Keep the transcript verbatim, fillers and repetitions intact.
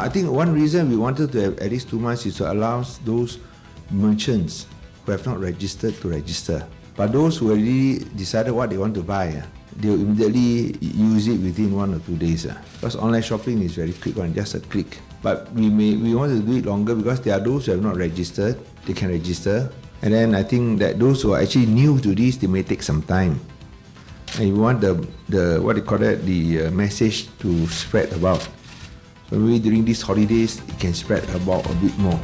I think one reason we wanted to have at least two months is to allow those merchants who have not registered to register. But those who already decided what they want to buy, they'll immediately use it within one or two days. Because online shopping is very quick, one, just a click. But we may we want to do it longer because there are those who have not registered, they can register. And then I think that those who are actually new to this, they may take some time. And you want the, the what do you call that, the uh, message to spread about. So maybe during these holidays, it can spread about a bit more.